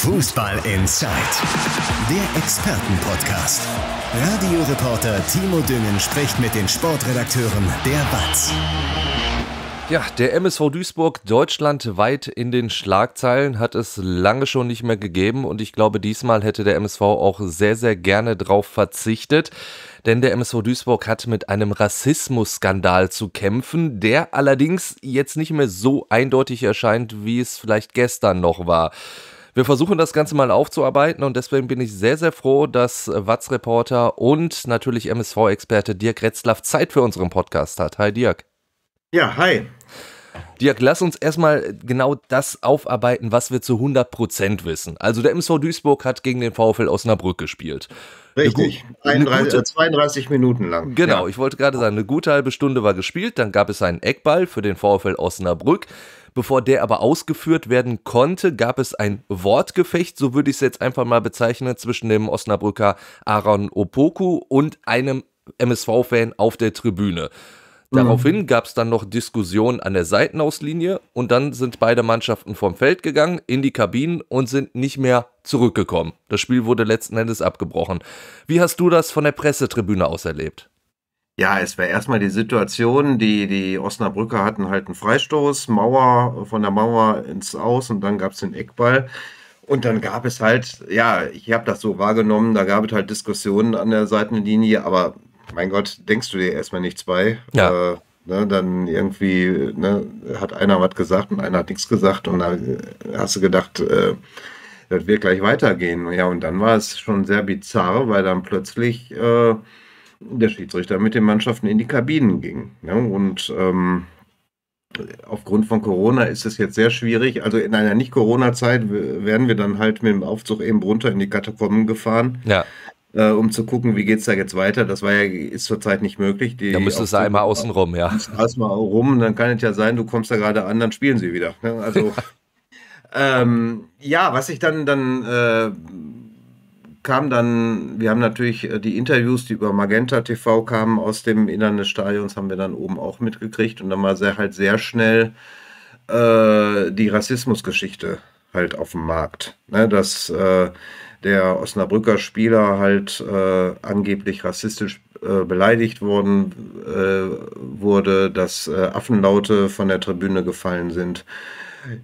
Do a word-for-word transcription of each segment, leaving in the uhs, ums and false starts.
Fußball Inside, der Expertenpodcast. Radioreporter Timo Düngen spricht mit den Sportredakteuren der W A Z. Ja, der M S V Duisburg deutschlandweit in den Schlagzeilen hat es lange schon nicht mehr gegeben und ich glaube, diesmal hätte der M S V auch sehr, sehr gerne drauf verzichtet. Denn der M S V Duisburg hat mit einem Rassismusskandal zu kämpfen, der allerdings jetzt nicht mehr so eindeutig erscheint, wie es vielleicht gestern noch war. Wir versuchen das Ganze mal aufzuarbeiten und deswegen bin ich sehr, sehr froh, dass W A Z-Reporter und natürlich M S V-Experte Dirk Retzlaff Zeit für unseren Podcast hat. Hi Dirk. Ja, hi. Dirk, lass uns erstmal genau das aufarbeiten, was wir zu hundert Prozent wissen. Also der M S V Duisburg hat gegen den VfL Osnabrück gespielt. Richtig, einunddreißig, gute, zweiunddreißig Minuten lang. Genau, ja. Ich wollte gerade sagen, eine gute halbe Stunde war gespielt, dann gab es einen Eckball für den VfL Osnabrück. Bevor der aber ausgeführt werden konnte, gab es ein Wortgefecht, so würde ich es jetzt einfach mal bezeichnen, zwischen dem Osnabrücker Aaron Opoku und einem M S V-Fan auf der Tribüne. Daraufhin gab es dann noch Diskussionen an der Seitenauslinie und dann sind beide Mannschaften vom Feld gegangen, in die Kabinen und sind nicht mehr zurückgekommen. Das Spiel wurde letzten Endes abgebrochen. Wie hast du das von der Pressetribüne aus erlebt? Ja, es war erstmal die Situation, die, die Osnabrücker hatten halt einen Freistoß, Mauer von der Mauer ins Aus und dann gab es den Eckball. Und dann gab es halt, ja, ich habe das so wahrgenommen, da gab es halt Diskussionen an der Seitenlinie, aber... Mein Gott, denkst du dir erstmal nichts bei? Ja. Äh, ne, dann irgendwie ne, hat einer was gesagt und einer hat nichts gesagt und dann hast du gedacht, äh, das wird gleich weitergehen. Ja, und dann war es schon sehr bizarr, weil dann plötzlich äh, der Schiedsrichter mit den Mannschaften in die Kabinen ging. Ne? Und ähm, aufgrund von Corona ist es jetzt sehr schwierig. Also in einer Nicht-Corona-Zeit werden wir dann halt mit dem Aufzug eben runter in die Katakomben gefahren. Ja. Äh, um zu gucken, wie geht es da jetzt weiter. Das war ja, ist zurzeit nicht möglich. Die da müsstest du einmal außen rum, ja. Erstmal rum, dann kann es ja sein, du kommst da gerade an, dann spielen sie wieder. Ne? Also, ähm, ja, was ich dann, dann äh, kam dann, wir haben natürlich die Interviews, die über Magenta T V kamen, aus dem Innern des Stadions, haben wir dann oben auch mitgekriegt und dann war sehr, halt sehr schnell äh, die Rassismusgeschichte halt auf dem Markt. Ne? Das äh, der Osnabrücker Spieler halt äh, angeblich rassistisch äh, beleidigt worden äh, wurde, dass äh, Affenlaute von der Tribüne gefallen sind.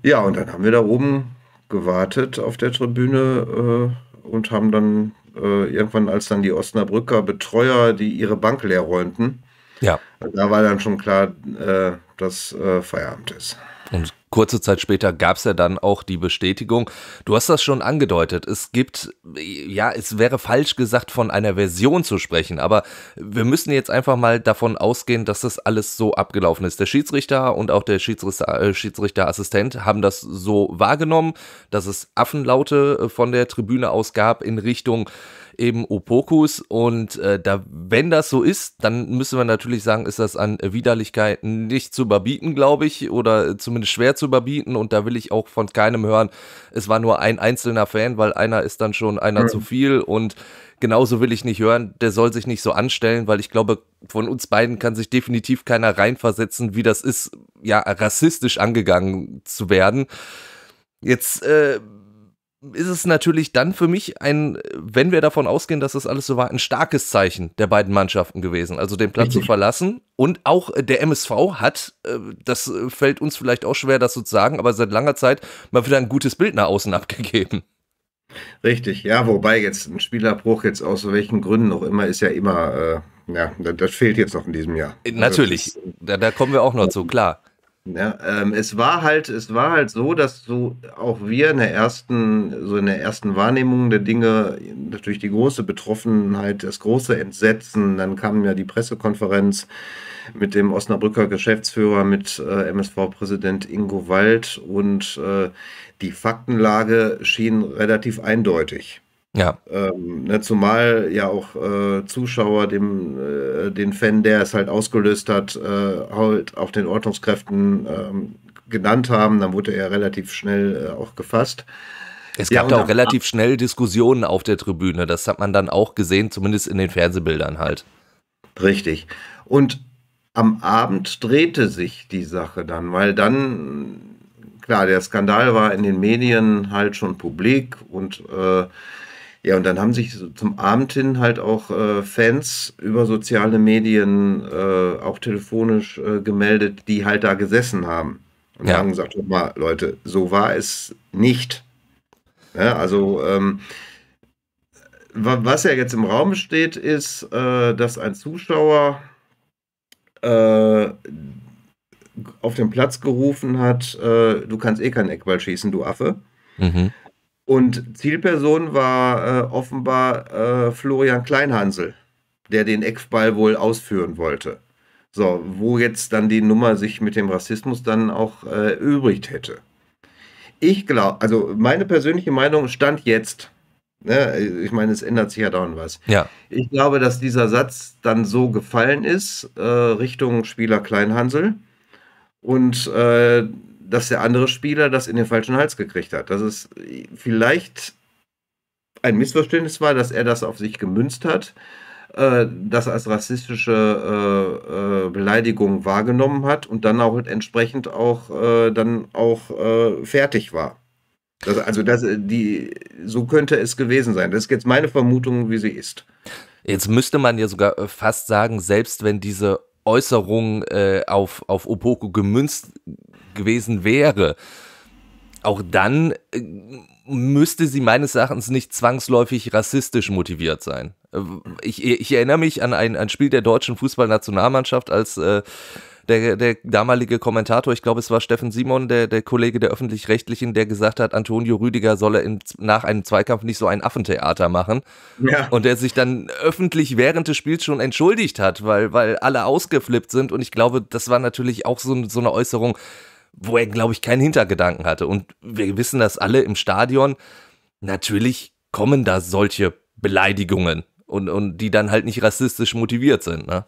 Ja, und dann haben wir da oben gewartet auf der Tribüne äh, und haben dann äh, irgendwann, als dann die Osnabrücker Betreuer, die ihre Bank leer räumten, ja. Da war dann schon klar, äh, dass äh, Feierabend ist. Und kurze Zeit später gab es ja dann auch die Bestätigung. Du hast das schon angedeutet. Es gibt, ja, es wäre falsch gesagt, von einer Version zu sprechen. Aber wir müssen jetzt einfach mal davon ausgehen, dass das alles so abgelaufen ist. Der Schiedsrichter und auch der Schiedsrichter, Schiedsrichterassistent haben das so wahrgenommen, dass es Affenlaute von der Tribüne aus gab in Richtung eben Opokus. Und äh, da, wenn das so ist, dann müssen wir natürlich sagen, ist das an Widerlichkeiten nicht zu überbieten, glaube ich, oder zumindest schwer zu zu überbieten und da will ich auch von keinem hören, es war nur ein einzelner Fan, weil einer ist dann schon einer mhm. zu viel und genauso will ich nicht hören, der soll sich nicht so anstellen, weil ich glaube, von uns beiden kann sich definitiv keiner reinversetzen, wie das ist, ja, rassistisch angegangen zu werden. Jetzt äh, ist es natürlich dann für mich ein, wenn wir davon ausgehen, dass das alles so war, ein starkes Zeichen der beiden Mannschaften gewesen, also den Platz Richtig. zu verlassen. Und auch der M S V hat, das fällt uns vielleicht auch schwer, das zu sagen, aber seit langer Zeit mal wieder ein gutes Bild nach außen abgegeben. Richtig, ja, wobei jetzt ein Spielerbruch jetzt aus welchen Gründen auch immer ist ja immer, äh, ja, das fehlt jetzt noch in diesem Jahr. Natürlich, da, da kommen wir auch noch zu, klar. Ja, ähm, es war halt, es war halt so, dass so auch wir in der ersten, so in der ersten Wahrnehmung der Dinge natürlich die große Betroffenheit, das große Entsetzen. Dann kam ja die Pressekonferenz mit dem Osnabrücker Geschäftsführer, mit äh, M S V-Präsident Ingo Wald und äh, die Faktenlage schien relativ eindeutig. Ja. Ähm, ne, zumal ja auch äh, Zuschauer, dem, äh, den Fan, der es halt ausgelöst hat, äh, halt auch den Ordnungskräften ähm, genannt haben, dann wurde er relativ schnell äh, auch gefasst. Es gab ja, da auch relativ schnell Diskussionen auf der Tribüne, das hat man dann auch gesehen, zumindest in den Fernsehbildern halt. Richtig. Und am Abend drehte sich die Sache dann, weil dann klar, der Skandal war in den Medien halt schon publik und äh, ja, und dann haben sich zum Abend hin halt auch äh, Fans über soziale Medien, äh, auch telefonisch äh, gemeldet, die halt da gesessen haben und ja. haben gesagt, hör mal, Leute, so war es nicht. Ja, also ähm, was ja jetzt im Raum steht, ist, äh, dass ein Zuschauer äh, auf den Platz gerufen hat, äh, du kannst eh keinen Eckball schießen, du Affe. Mhm. Und Zielperson war äh, offenbar äh, Florian Kleinhansel, der den Eckball wohl ausführen wollte. So, wo jetzt dann die Nummer sich mit dem Rassismus dann auch äh, übrig hätte. Ich glaube, also meine persönliche Meinung stand jetzt, ne, ich meine, es ändert sich ja dauernd was. Ja. Ich glaube, dass dieser Satz dann so gefallen ist, äh, Richtung Spieler Kleinhansel. Und äh, dass der andere Spieler das in den falschen Hals gekriegt hat. Dass es vielleicht ein Missverständnis war, dass er das auf sich gemünzt hat, äh, das als rassistische äh, äh, Beleidigung wahrgenommen hat und dann auch entsprechend auch äh, dann auch äh, fertig war. Das, also das, die, so könnte es gewesen sein. Das ist jetzt meine Vermutung, wie sie ist. Jetzt müsste man ja sogar fast sagen, selbst wenn diese Äußerung äh, auf, auf Opoku gemünzt gewesen wäre, auch dann äh, müsste sie meines Erachtens nicht zwangsläufig rassistisch motiviert sein. Äh, ich, ich erinnere mich an ein, ein Spiel der deutschen Fußballnationalmannschaft, als äh, der, der damalige Kommentator, ich glaube es war Steffen Simon, der, der Kollege der Öffentlich-Rechtlichen, der gesagt hat, Antonio Rüdiger solle in, nach einem Zweikampf nicht so ein Affentheater machen. Ja. Und der sich dann öffentlich während des Spiels schon entschuldigt hat, weil, weil alle ausgeflippt sind. Und ich glaube, das war natürlich auch so, so eine Äußerung, wo er, glaube ich, keinen Hintergedanken hatte. Und wir wissen das alle im Stadion, natürlich kommen da solche Beleidigungen und, und die dann halt nicht rassistisch motiviert sind, ne?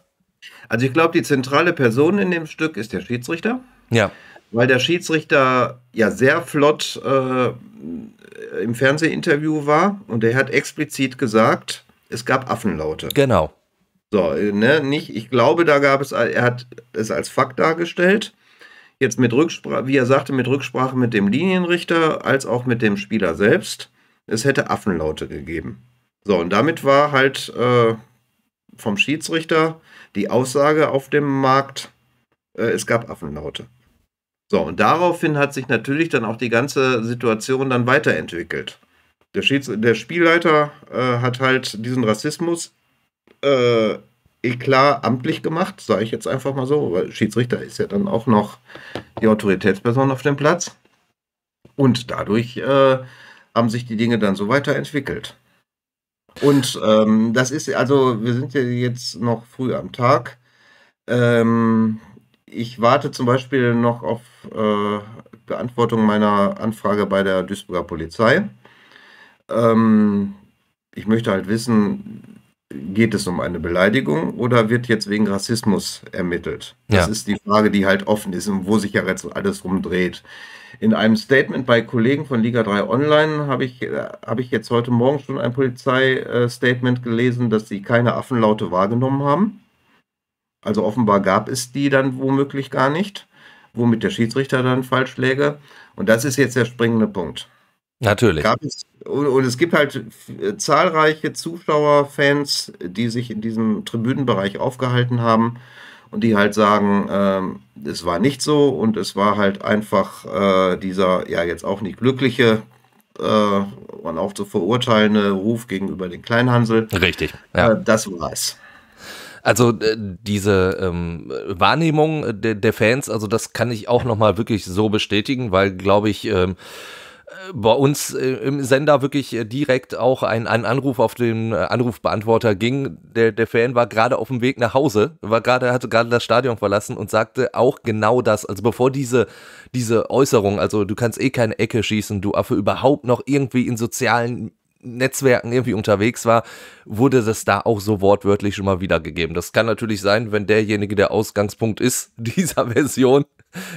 Also ich glaube, die zentrale Person in dem Stück ist der Schiedsrichter. Ja. Weil der Schiedsrichter ja sehr flott äh, im Fernsehinterview war und er hat explizit gesagt, es gab Affenlaute. Genau. So, ne, nicht, ich glaube, da gab es, er hat es als Fakt dargestellt. Jetzt mit Rücksprache, wie er sagte, mit Rücksprache mit dem Linienrichter als auch mit dem Spieler selbst. Es hätte Affenlaute gegeben. So, und damit war halt äh, vom Schiedsrichter die Aussage auf dem Markt, äh, es gab Affenlaute. So, und daraufhin hat sich natürlich dann auch die ganze Situation dann weiterentwickelt. Der, Schieds der Spielleiter äh, hat halt diesen Rassismus äh, klar amtlich gemacht, sage ich jetzt einfach mal so, weil Schiedsrichter ist ja dann auch noch die Autoritätsperson auf dem Platz. Und dadurch äh, haben sich die Dinge dann so weiterentwickelt. Und ähm, das ist, also wir sind ja jetzt noch früh am Tag. Ähm, ich warte zum Beispiel noch auf äh, Beantwortung meiner Anfrage bei der Duisburger Polizei. Ähm, ich möchte halt wissen, geht es um eine Beleidigung oder wird jetzt wegen Rassismus ermittelt? Ja. Das ist die Frage, die halt offen ist und wo sich ja jetzt alles rumdreht. In einem Statement bei Kollegen von Liga drei Online habe ich, hab ich jetzt heute Morgen schon ein Polizeistatement gelesen, dass sie keine Affenlaute wahrgenommen haben. Also offenbar gab es die dann womöglich gar nicht, womit der Schiedsrichter dann falsch läge. Und das ist jetzt der springende Punkt. Natürlich. Gab es, und es gibt halt zahlreiche Zuschauer, Fans, die sich in diesem Tribünenbereich aufgehalten haben und die halt sagen, ähm, es war nicht so und es war halt einfach äh, dieser, ja jetzt auch nicht glückliche äh, und auch zu verurteilende Ruf gegenüber den Kleinhansel. Richtig. Ja. Äh, das war's. Also diese ähm, Wahrnehmung der, der Fans, also das kann ich auch nochmal wirklich so bestätigen, weil glaube ich, ähm, bei uns im Sender wirklich direkt auch ein, ein Anruf auf den Anrufbeantworter ging. Der, der Fan war gerade auf dem Weg nach Hause, war gerade, hatte gerade das Stadion verlassen und sagte auch genau das. Also bevor diese, diese Äußerung, also du kannst eh keine Ecke schießen, du Affe, überhaupt noch irgendwie in sozialen Netzwerken irgendwie unterwegs war, wurde das da auch so wortwörtlich schon mal wiedergegeben. Das kann natürlich sein, wenn derjenige der Ausgangspunkt ist dieser Version,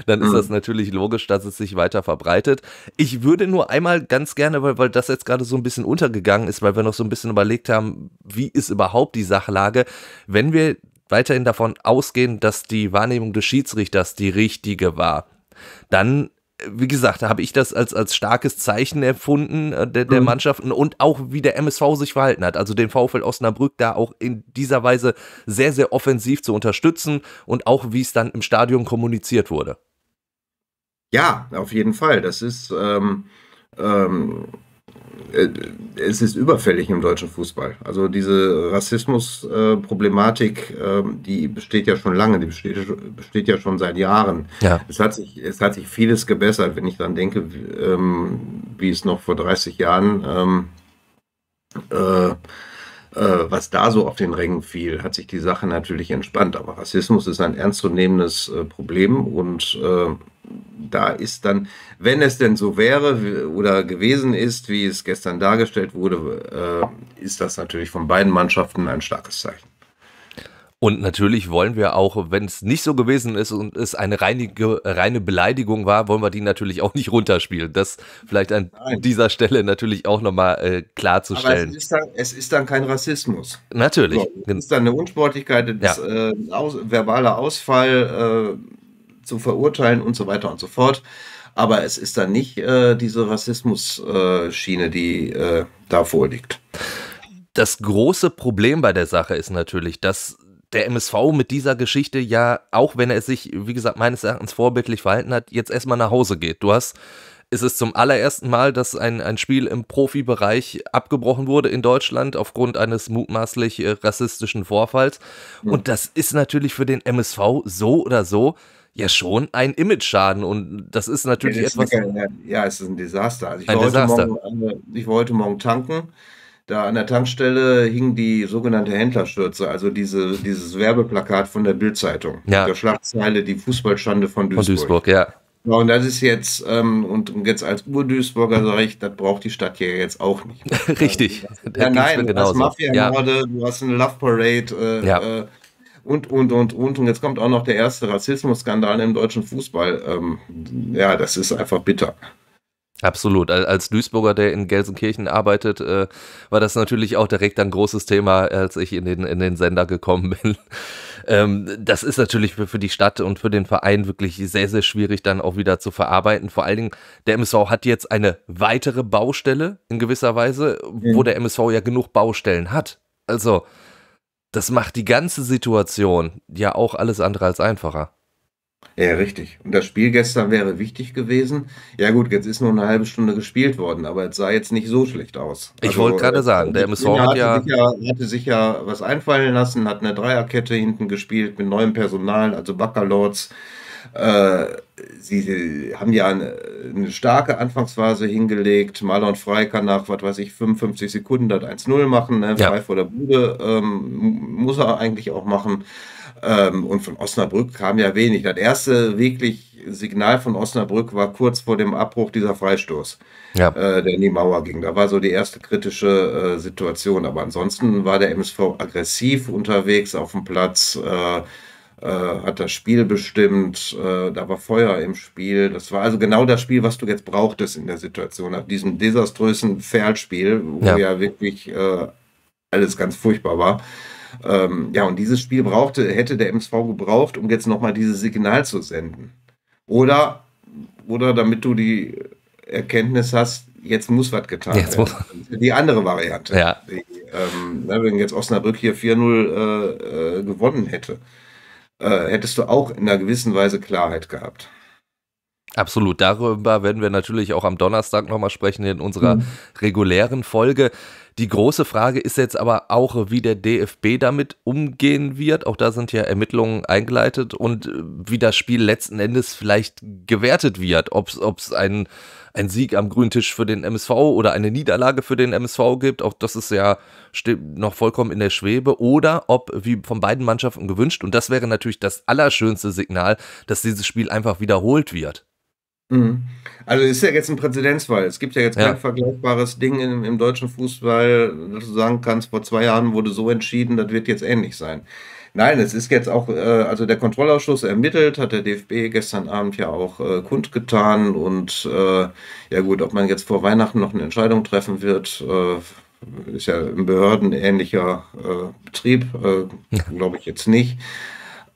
dann ist das natürlich logisch, dass es sich weiter verbreitet. Ich würde nur einmal ganz gerne, weil, weil das jetzt gerade so ein bisschen untergegangen ist, weil wir noch so ein bisschen überlegt haben, wie ist überhaupt die Sachlage, wenn wir weiterhin davon ausgehen, dass die Wahrnehmung des Schiedsrichters die richtige war, dann wie gesagt, da habe ich das als, als starkes Zeichen empfunden äh, der, der mhm. Mannschaften und auch wie der M S V sich verhalten hat. Also den VfL Osnabrück da auch in dieser Weise sehr, sehr offensiv zu unterstützen und auch wie es dann im Stadion kommuniziert wurde. Ja, auf jeden Fall. Das ist, ähm, ähm, äh, es ist überfällig im deutschen Fußball. Also diese Rassismus-Problematik, äh, ähm, die besteht ja schon lange, die besteht, besteht ja schon seit Jahren. Ja. Es hat sich, es hat sich vieles gebessert, wenn ich daran denke, wie, ähm, wie es noch vor dreißig Jahren ähm, äh, was da so auf den Rängen fiel, hat sich die Sache natürlich entspannt. Aber Rassismus ist ein ernstzunehmendes äh, Problem und äh, da ist dann, wenn es denn so wäre oder gewesen ist, wie es gestern dargestellt wurde, äh, ist das natürlich von beiden Mannschaften ein starkes Zeichen. Und natürlich wollen wir auch, wenn es nicht so gewesen ist und es eine reinige, reine Beleidigung war, wollen wir die natürlich auch nicht runterspielen. Das vielleicht an Nein. dieser Stelle natürlich auch nochmal äh, klarzustellen. Aber es ist dann, es ist dann kein Rassismus. Natürlich. So, es ist dann eine Unsportlichkeit, das, ja. äh, aus, verbaler Ausfall äh, zu verurteilen und so weiter und so fort. Aber es ist dann nicht äh, diese Rassismus-Schiene, äh, die äh, da vorliegt. Das große Problem bei der Sache ist natürlich, dass der M S V mit dieser Geschichte ja, auch wenn er sich, wie gesagt, meines Erachtens vorbildlich verhalten hat, jetzt erstmal nach Hause geht. Du hast, es ist zum allerersten Mal, dass ein, ein Spiel im Profibereich abgebrochen wurde in Deutschland aufgrund eines mutmaßlich äh, rassistischen Vorfalls. Mhm. Und das ist natürlich für den M S V so oder so ja schon ein Image-Schaden. Und das ist natürlich ja, das etwas... Ist eine, ja, es ist ein Desaster. Also ich, ein war Desaster. Morgen, ich war heute Morgen tanken. Da an der Tankstelle hing die sogenannte Händlerschürze, also diese, dieses Werbeplakat von der Bild-Zeitung. Ja. Der Schlagzeile, die Fußballschande von Duisburg. Von Duisburg, ja. Und das ist jetzt, ähm, und jetzt als Ur-Duisburger sage ich, das braucht die Stadt hier jetzt auch nicht mehr. Richtig. Also, ja, nein, du hast Mafia-Morde, du hast eine Love-Parade äh, ja. äh, und, und, und, und. Und jetzt kommt auch noch der erste Rassismus-Skandal im deutschen Fußball. Ähm, ja, das ist einfach bitter. Absolut. Als Duisburger, der in Gelsenkirchen arbeitet, äh, war das natürlich auch direkt ein großes Thema, als ich in den, in den Sender gekommen bin. Ähm, das ist natürlich für, für die Stadt und für den Verein wirklich sehr, sehr schwierig dann auch wieder zu verarbeiten. Vor allen Dingen, der M S V hat jetzt eine weitere Baustelle in gewisser Weise, mhm. wo der M S V ja genug Baustellen hat. Also, das macht die ganze Situation ja auch alles andere als einfacher. Ja, richtig. Und das Spiel gestern wäre wichtig gewesen. Ja gut, jetzt ist nur eine halbe Stunde gespielt worden, aber es sah jetzt nicht so schlecht aus. Ich also, wollte gerade sagen, der M S V hat ja, ja... hatte sich ja was einfallen lassen, hat eine Dreierkette hinten gespielt mit neuem Personal, also Baccalords. Äh, sie, sie haben ja eine, eine starke Anfangsphase hingelegt. Marlon Frey kann nach, was weiß ich, fünfundfünfzig Sekunden das eins null machen. Ne? Ja. Frei vor der Bude ähm, muss er eigentlich auch machen. Ähm, und von Osnabrück kam ja wenig. Das erste wirklich Signal von Osnabrück war kurz vor dem Abbruch dieser Freistoß, ja. äh, der in die Mauer ging. Da war so die erste kritische äh, Situation. Aber ansonsten war der M S V aggressiv unterwegs auf dem Platz, äh, äh, hat das Spiel bestimmt, äh, da war Feuer im Spiel. Das war also genau das Spiel, was du jetzt brauchtest in der Situation, nach diesem desaströsen Fehlspiel, wo ja, ja wirklich äh, alles ganz furchtbar war. Ähm, ja, und dieses Spiel brauchte, hätte der M S V gebraucht, um jetzt nochmal dieses Signal zu senden. Oder, oder damit du die Erkenntnis hast, jetzt muss was getan jetzt werden. Die andere Variante. Ja. Die, ähm, wenn jetzt Osnabrück hier vier null äh, äh, gewonnen hätte, äh, hättest du auch in einer gewissen Weise Klarheit gehabt. Absolut. Darüber werden wir natürlich auch am Donnerstag nochmal sprechen in unserer mhm. regulären Folge. Die große Frage ist jetzt aber auch, wie der D F B damit umgehen wird. Auch da sind ja Ermittlungen eingeleitet und wie das Spiel letzten Endes vielleicht gewertet wird. Ob es ein, ein Sieg am grünen Tisch für den M S V oder eine Niederlage für den M S V gibt, auch das ist ja noch vollkommen in der Schwebe. Oder ob, wie von beiden Mannschaften gewünscht, und das wäre natürlich das allerschönste Signal, dass dieses Spiel einfach wiederholt wird. Also es ist ja jetzt ein Präzedenzfall. Es gibt ja jetzt kein ja. vergleichbares Ding im, im deutschen Fußball, dass du sagen kannst, vor zwei Jahren wurde so entschieden, das wird jetzt ähnlich sein. Nein, es ist jetzt auch, äh, also der Kontrollausschuss ermittelt, hat der D F B gestern Abend ja auch äh, kundgetan und äh, ja gut, ob man jetzt vor Weihnachten noch eine Entscheidung treffen wird, äh, ist ja ein behördenähnlicher äh, Betrieb, äh, glaube ich jetzt nicht.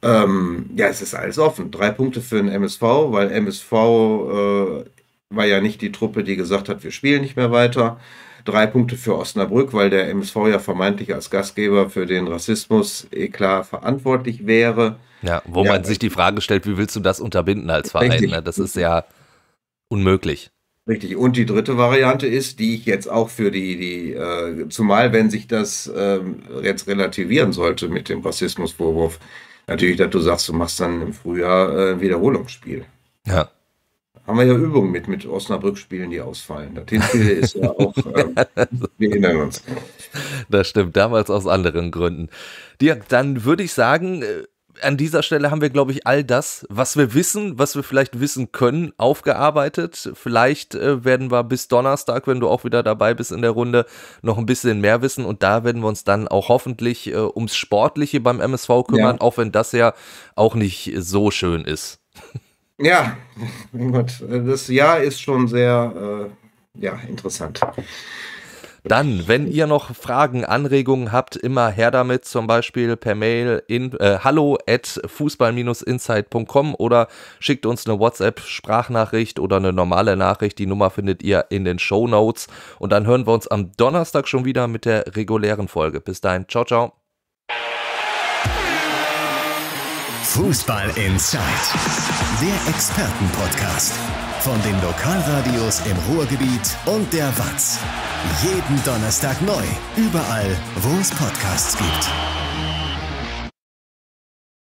Ähm, ja, es ist alles offen. Drei Punkte für den M S V, weil M S V äh, war ja nicht die Truppe, die gesagt hat, wir spielen nicht mehr weiter. Drei Punkte für Osnabrück, weil der M S V ja vermeintlich als Gastgeber für den Rassismus eh klar verantwortlich wäre. Ja, wo ja, man sich die Frage stellt, wie willst du das unterbinden als Verein? Richtig. Das ist ja unmöglich. Richtig. Und die dritte Variante ist, die ich jetzt auch für die, die äh, zumal wenn sich das äh, jetzt relativieren sollte mit dem Rassismusvorwurf, natürlich, dass du sagst, du machst dann im Frühjahr äh, ein Wiederholungsspiel. Ja. Haben wir ja Übungen mit, mit Osnabrück-Spielen, die ausfallen. Das Hinspiel ist ja auch, ähm, wir erinnern uns. Das stimmt, damals aus anderen Gründen. Dirk, dann würde ich sagen, an dieser Stelle haben wir, glaube ich, all das, was wir wissen, was wir vielleicht wissen können, aufgearbeitet. Vielleicht äh, werden wir bis Donnerstag, wenn du auch wieder dabei bist in der Runde, noch ein bisschen mehr wissen. Und da werden wir uns dann auch hoffentlich äh, ums Sportliche beim M S V kümmern, ja, auch wenn das ja auch nicht so schön ist. Ja, mein Gott, das Jahr ist schon sehr äh, ja, interessant. Dann, wenn ihr noch Fragen, Anregungen habt, immer her damit, zum Beispiel per Mail in äh, hallo at fußball-insight punkt com oder schickt uns eine WhatsApp-Sprachnachricht oder eine normale Nachricht. Die Nummer findet ihr in den Shownotes. Und dann hören wir uns am Donnerstag schon wieder mit der regulären Folge. Bis dahin, ciao, ciao. Fußball Inside, der Expertenpodcast von den Lokalradios im Ruhrgebiet und der W A Z. Jeden Donnerstag neu, überall, wo es Podcasts gibt.